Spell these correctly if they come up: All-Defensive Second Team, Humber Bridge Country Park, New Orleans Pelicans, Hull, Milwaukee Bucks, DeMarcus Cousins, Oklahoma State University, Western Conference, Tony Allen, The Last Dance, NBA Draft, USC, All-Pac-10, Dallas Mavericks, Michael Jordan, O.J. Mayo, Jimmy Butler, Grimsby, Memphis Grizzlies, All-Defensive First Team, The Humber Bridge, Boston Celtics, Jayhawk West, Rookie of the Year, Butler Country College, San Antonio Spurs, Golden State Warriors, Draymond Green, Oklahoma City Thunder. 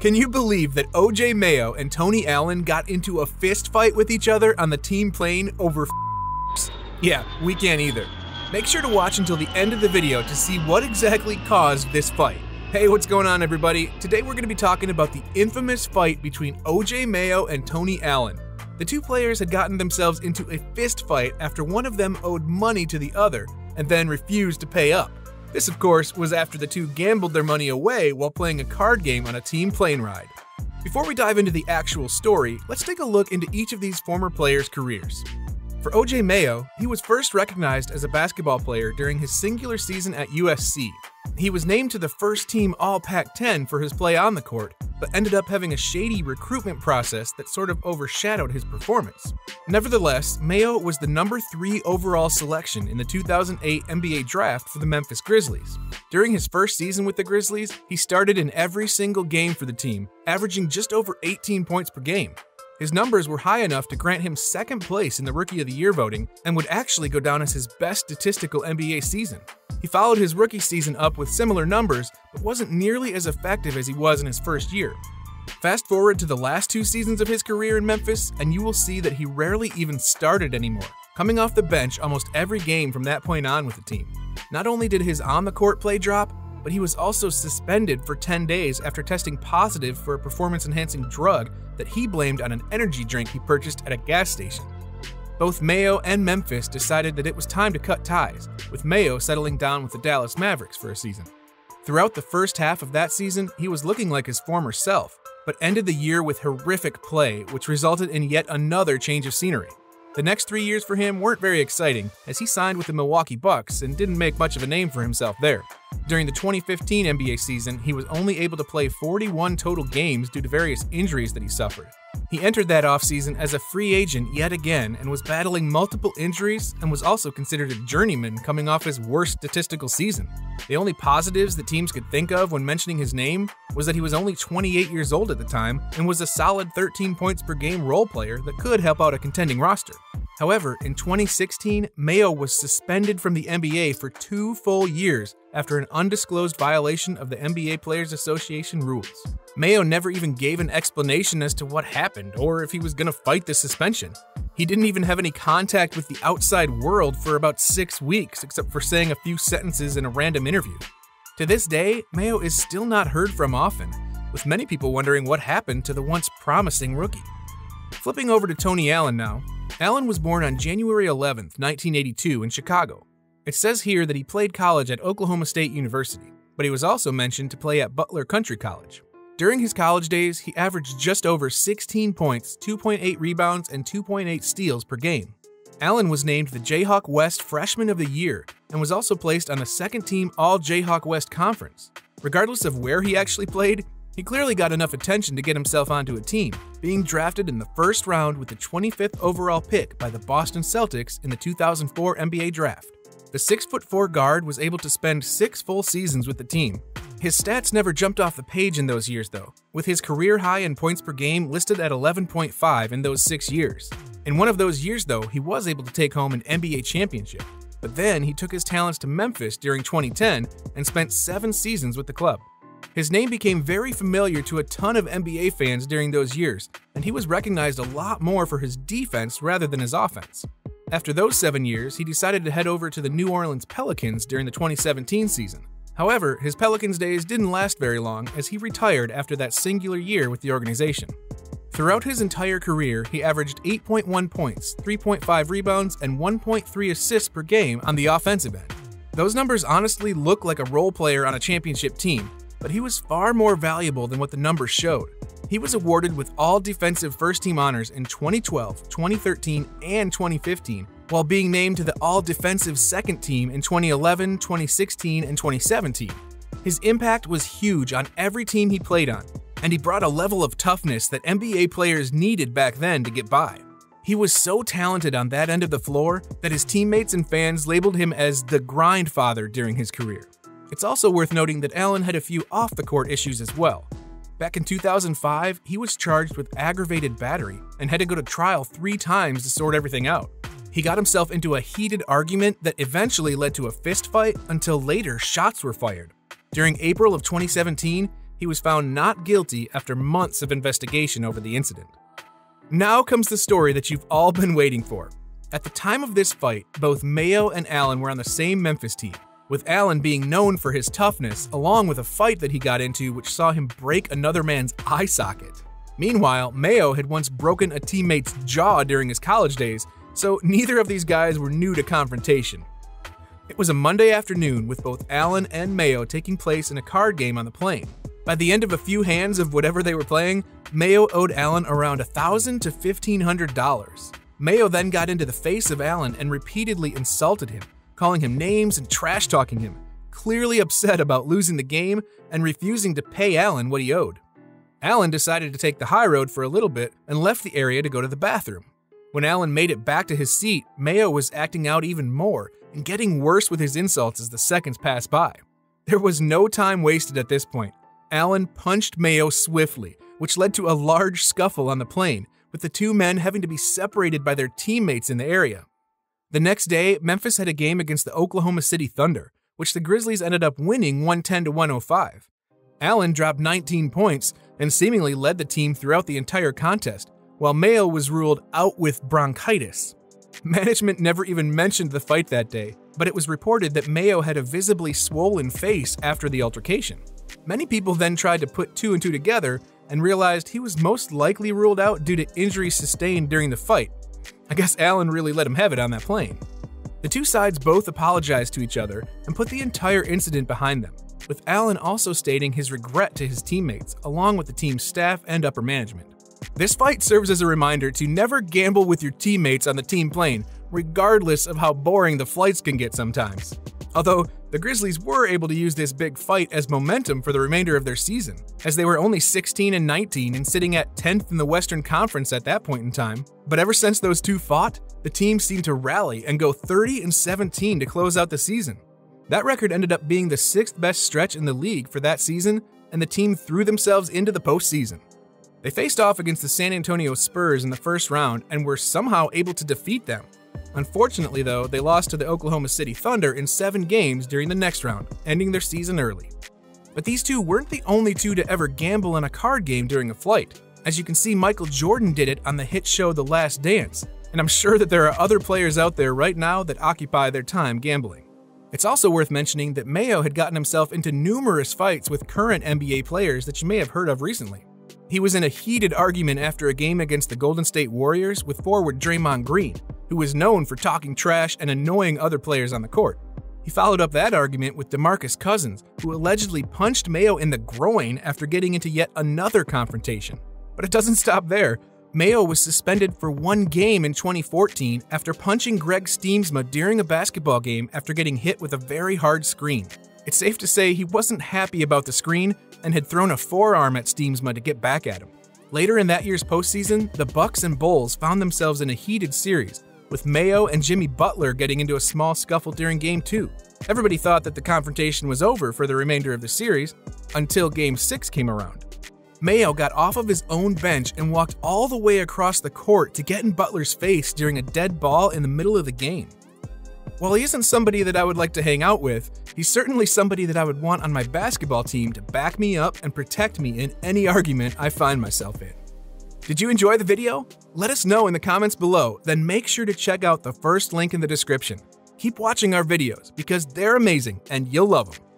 Can you believe that O.J. Mayo and Tony Allen got into a fist fight with each other on the team plane over f***s? Yeah, we can't either. Make sure to watch until the end of the video to see what exactly caused this fight. Hey, what's going on, everybody? Today we're going to be talking about the infamous fight between O.J. Mayo and Tony Allen. The two players had gotten themselves into a fist fight after one of them owed money to the other and then refused to pay up. This, of course, was after the two gambled their money away while playing a card game on a team plane ride. Before we dive into the actual story, let's take a look into each of these former players' careers. For O.J. Mayo, he was first recognized as a basketball player during his singular season at USC. He was named to the first-team All-Pac-10 for his play on the court, but ended up having a shady recruitment process that sort of overshadowed his performance. Nevertheless, Mayo was the #3 overall selection in the 2008 NBA Draft for the Memphis Grizzlies. During his first season with the Grizzlies, he started in every single game for the team, averaging just over 18 points per game. His numbers were high enough to grant him second place in the Rookie of the Year voting and would actually go down as his best statistical NBA season. He followed his rookie season up with similar numbers, but wasn't nearly as effective as he was in his first year. Fast forward to the last two seasons of his career in Memphis, and you will see that he rarely even started anymore, coming off the bench almost every game from that point on with the team. Not only did his on-the-court play drop, but he was also suspended for 10 days after testing positive for a performance-enhancing drug that he blamed on an energy drink he purchased at a gas station. Both Mayo and Memphis decided that it was time to cut ties, with Mayo settling down with the Dallas Mavericks for a season. Throughout the first half of that season, he was looking like his former self, but ended the year with horrific play, which resulted in yet another change of scenery. The next 3 years for him weren't very exciting, as he signed with the Milwaukee Bucks and didn't make much of a name for himself there. During the 2015 NBA season, he was only able to play 41 total games due to various injuries that he suffered. He entered that offseason as a free agent yet again and was battling multiple injuries and was also considered a journeyman coming off his worst statistical season. The only positives the teams could think of when mentioning his name was that he was only 28 years old at the time and was a solid 13 points per game role player that could help out a contending roster. However, in 2016, Mayo was suspended from the NBA for 2 full years after an undisclosed violation of the NBA Players Association rules. Mayo never even gave an explanation as to what happened or if he was going to fight the suspension. He didn't even have any contact with the outside world for about 6 weeks, except for saying a few sentences in a random interview. To this day, Mayo is still not heard from often, with many people wondering what happened to the once promising rookie. Flipping over to Tony Allen now. Allen was born on January 11, 1982 in Chicago. It says here that he played college at Oklahoma State University, but he was also mentioned to play at Butler Country College. During his college days, he averaged just over 16 points, 2.8 rebounds, and 2.8 steals per game. Allen was named the Jayhawk West Freshman of the Year and was also placed on the second-team All-Jayhawk West Conference. Regardless of where he actually played, he clearly got enough attention to get himself onto a team, being drafted in the first round with the 25th overall pick by the Boston Celtics in the 2004 NBA Draft. The 6'4" guard was able to spend 6 full seasons with the team. His stats never jumped off the page in those years though, with his career high in points per game listed at 11.5 in those 6 years. In one of those years though, he was able to take home an NBA championship, but then he took his talents to Memphis during 2010 and spent 7 seasons with the club. His name became very familiar to a ton of NBA fans during those years, and he was recognized a lot more for his defense rather than his offense. After those 7 years, he decided to head over to the New Orleans Pelicans during the 2017 season. However, his Pelicans days didn't last very long as he retired after that singular year with the organization. Throughout his entire career, he averaged 8.1 points, 3.5 rebounds, and 1.3 assists per game on the offensive end. Those numbers honestly look like a role player on a championship team, but he was far more valuable than what the numbers showed. He was awarded with All-Defensive First Team honors in 2012, 2013, and 2015, while being named to the All-Defensive Second Team in 2011, 2016, and 2017. His impact was huge on every team he played on, and he brought a level of toughness that NBA players needed back then to get by. He was so talented on that end of the floor that his teammates and fans labeled him as the Grindfather during his career. It's also worth noting that Allen had a few off-the-court issues as well. Back in 2005, he was charged with aggravated battery and had to go to trial 3 times to sort everything out. He got himself into a heated argument that eventually led to a fist fight until later shots were fired. During April of 2017, he was found not guilty after months of investigation over the incident. Now comes the story that you've all been waiting for. At the time of this fight, both Mayo and Allen were on the same Memphis team, with Allen being known for his toughness along with a fight that he got into which saw him break another man's eye socket. Meanwhile, Mayo had once broken a teammate's jaw during his college days, so neither of these guys were new to confrontation. It was a Monday afternoon with both Allen and Mayo taking place in a card game on the plane. By the end of a few hands of whatever they were playing, Mayo owed Allen around $1,000 to $1,500. Mayo then got into the face of Allen and repeatedly insulted him, calling him names and trash-talking him, clearly upset about losing the game and refusing to pay Allen what he owed. Allen decided to take the high road for a little bit and left the area to go to the bathroom. When Allen made it back to his seat, Mayo was acting out even more and getting worse with his insults as the seconds passed by. There was no time wasted at this point. Allen punched Mayo swiftly, which led to a large scuffle on the plane, with the two men having to be separated by their teammates in the area. The next day, Memphis had a game against the Oklahoma City Thunder, which the Grizzlies ended up winning 110-105. Allen dropped 19 points and seemingly led the team throughout the entire contest, while Mayo was ruled out with bronchitis. Management never even mentioned the fight that day, but it was reported that Mayo had a visibly swollen face after the altercation. Many people then tried to put two and two together and realized he was most likely ruled out due to injuries sustained during the fight. I guess Allen really let him have it on that plane. The two sides both apologized to each other and put the entire incident behind them, with Allen also stating his regret to his teammates, along with the team's staff and upper management. This fight serves as a reminder to never gamble with your teammates on the team plane, regardless of how boring the flights can get sometimes. Although, the Grizzlies were able to use this big fight as momentum for the remainder of their season, as they were only 16-19 and sitting at 10th in the Western Conference at that point in time. But ever since those two fought, the team seemed to rally and go 30-17 to close out the season. That record ended up being the 6th best stretch in the league for that season, and the team threw themselves into the postseason. They faced off against the San Antonio Spurs in the first round and were somehow able to defeat them. Unfortunately, though, they lost to the Oklahoma City Thunder in 7 games during the next round, ending their season early. But these two weren't the only two to ever gamble in a card game during a flight. As you can see, Michael Jordan did it on the hit show The Last Dance, and I'm sure that there are other players out there right now that occupy their time gambling. It's also worth mentioning that Mayo had gotten himself into numerous fights with current NBA players that you may have heard of recently. He was in a heated argument after a game against the Golden State Warriors with forward Draymond Green, who was known for talking trash and annoying other players on the court. He followed up that argument with DeMarcus Cousins, who allegedly punched Mayo in the groin after getting into yet another confrontation. But it doesn't stop there. Mayo was suspended for 1 game in 2014 after punching Greg Stiemsma during a basketball game after getting hit with a very hard screen. It's safe to say he wasn't happy about the screen and had thrown a forearm at Stiemsma to get back at him. Later in that year's postseason, the Bucks and Bulls found themselves in a heated series, with Mayo and Jimmy Butler getting into a small scuffle during Game 2. Everybody thought that the confrontation was over for the remainder of the series, until Game 6 came around. Mayo got off of his own bench and walked all the way across the court to get in Butler's face during a dead ball in the middle of the game. While he isn't somebody that I would like to hang out with, he's certainly somebody that I would want on my basketball team to back me up and protect me in any argument I find myself in. Did you enjoy the video? Let us know in the comments below, then make sure to check out the first link in the description. Keep watching our videos because they're amazing and you'll love them.